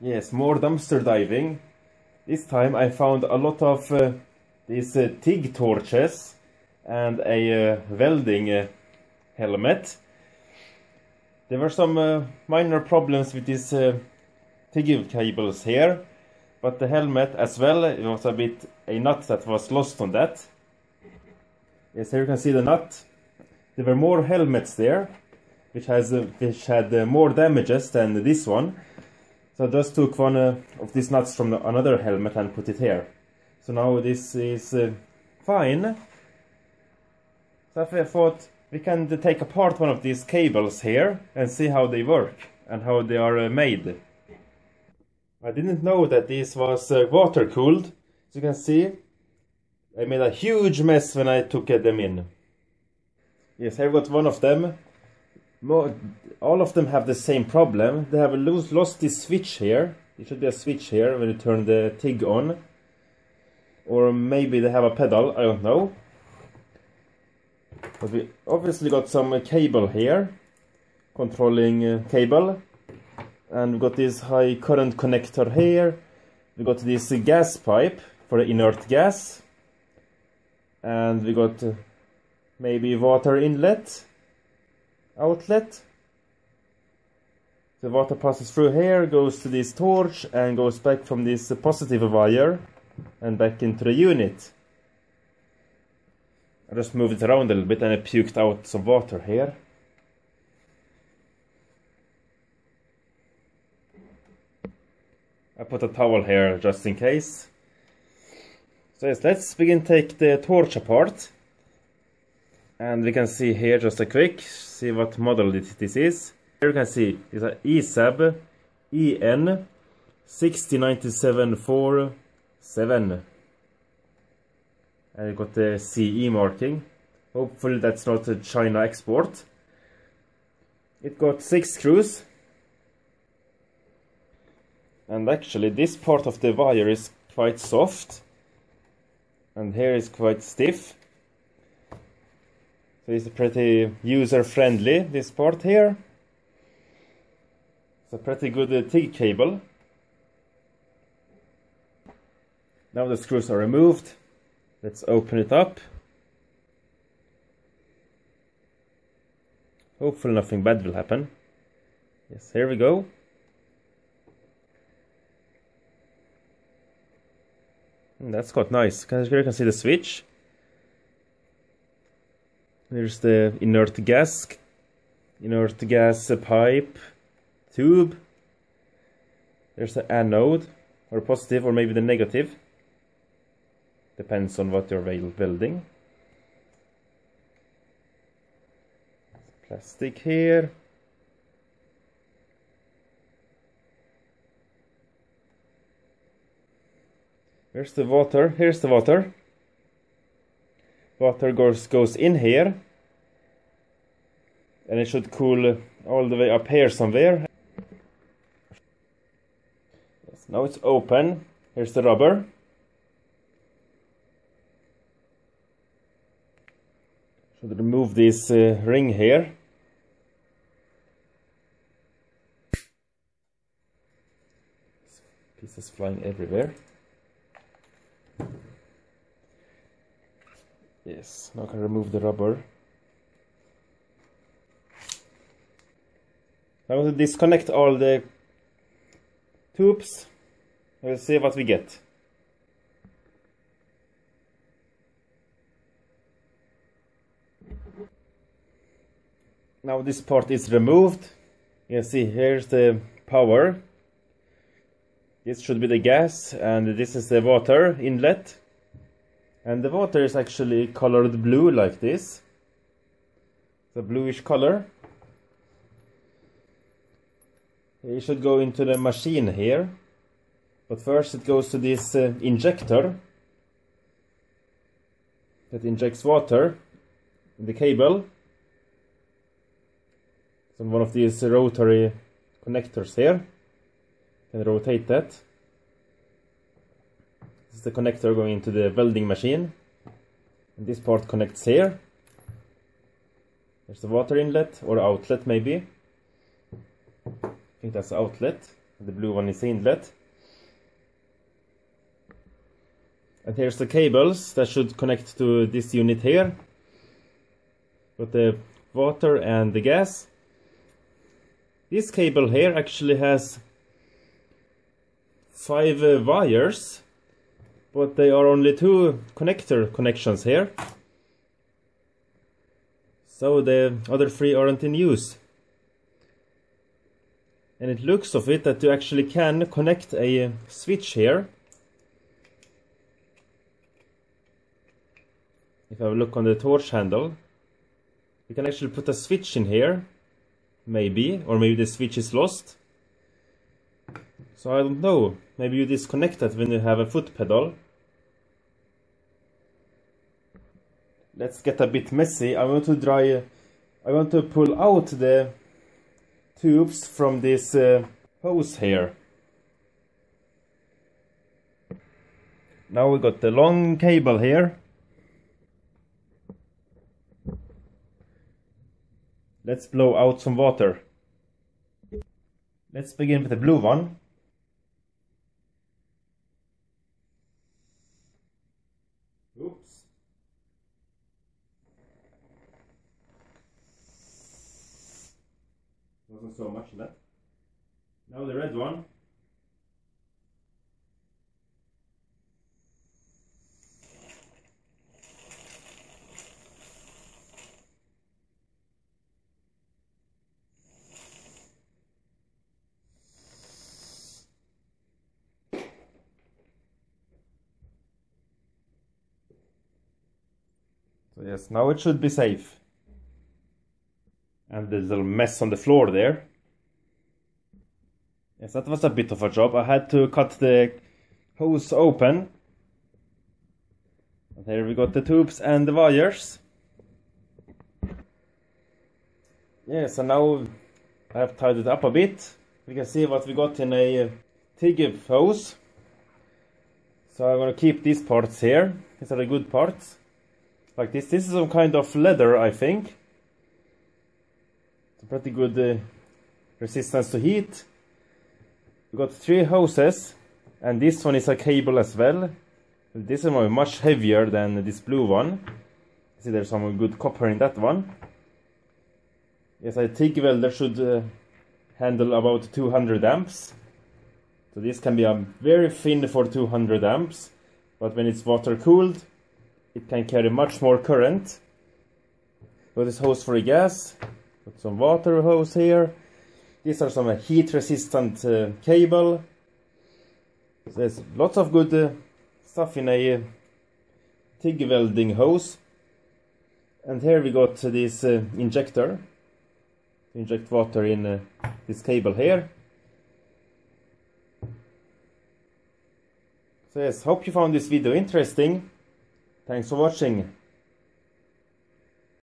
Yes, more dumpster diving. This time I found a lot of these TIG torches and a welding helmet. There were some minor problems with these TIG cables here, but the helmet as well, it was a nut that was lost on that. Yes, here you can see the nut. There were more helmets there, which had more damages than this one. So I just took one of these nuts from another helmet and put it here. So now this is fine. So I thought we can take apart one of these cables here and see how they work and how they are made. I didn't know that this was water cooled. As you can see, I made a huge mess when I took them in. Yes, I got one of them. All of them have the same problem. They have lost this switch here. There should be a switch here when you turn the TIG on. Or maybe they have a pedal, I don't know. But we obviously got some cable here, controlling cable. And we got this high current connector here. We got this gas pipe for inert gas. And we got maybe water inlet. Outlet. The water passes through here, goes to this torch and goes back from this positive wire and back into the unit. I just moved it around a little bit and I puked out some water here. I put a towel here just in case. So yes, let's begin take the torch apart. And we can see here, just a quick, see what model this is. Here you can see, it's an ESAB EN 609747. And you got the CE marking. Hopefully that's not a China export. It got 6 screws. And actually this part of the wire is quite soft. And here is quite stiff. It's pretty user-friendly, this part here. It's a pretty good TIG cable. Now the screws are removed. Let's open it up. Hopefully nothing bad will happen. Yes, here we go. And that's quite nice. Here you can see the switch. There's the inert gas pipe, tube. There's the anode, or positive, or maybe the negative. Depends on what you're welding. Plastic here. Here's the water, here's the water. Water goes in here, and it should cool all the way up here somewhere. Yes, now it's open. Here's the rubber. Should remove this ring here. Pieces flying everywhere. Yes, now I can remove the rubber. I want to disconnect all the tubes. We'll see what we get. Now this part is removed. You can see here's the power. This should be the gas, and this is the water inlet. And the water is actually colored blue like this. It's a bluish color. It should go into the machine here. But first it goes to this injector. That injects water in the cable. It's on one of these rotary connectors here. You can rotate that. This is the connector going into the welding machine. And this part connects here. There's the water inlet, or outlet maybe. I think that's the outlet. The blue one is the inlet. And here's the cables that should connect to this unit here, with the water and the gas. This cable here actually has 5 wires, but there are only 2 connector connections here, so the other 3 aren't in use. And it looks of it that you actually can connect a switch here. If I look on the torch handle, you can actually put a switch in here, maybe, or maybe the switch is lost. So I don't know, maybe you disconnect that when you have a foot pedal. Let's get a bit messy. I want to pull out the tubes from this hose here. Now we got the long cable here. Let's blow out some water. Let's begin with the blue one. Oops. Wasn't so much in that. Now the red one. Yes, now it should be safe. And there's a little mess on the floor there. Yes, that was a bit of a job. I had to cut the hose open. And there we got the tubes and the wires. Yes, and now I have tied it up a bit. We can see what we got in a TIG hose. So I'm going to keep these parts here. These are the good parts. Like this. This is some kind of leather, I think. It's a pretty good resistance to heat. We got 3 hoses, and this one is a cable as well. This one is much heavier than this blue one. See, there's some good copper in that one. Yes, I think welder should handle about 200 amps. So this can be very thin for 200 amps, but when it's water cooled, it can carry much more current. Got this hose for the gas. Got some water hose here. These are some heat resistant cable. There's lots of good stuff in a TIG welding hose. And here we got this injector. Inject water in this cable here. So yes, hope you found this video interesting. Thanks for watching.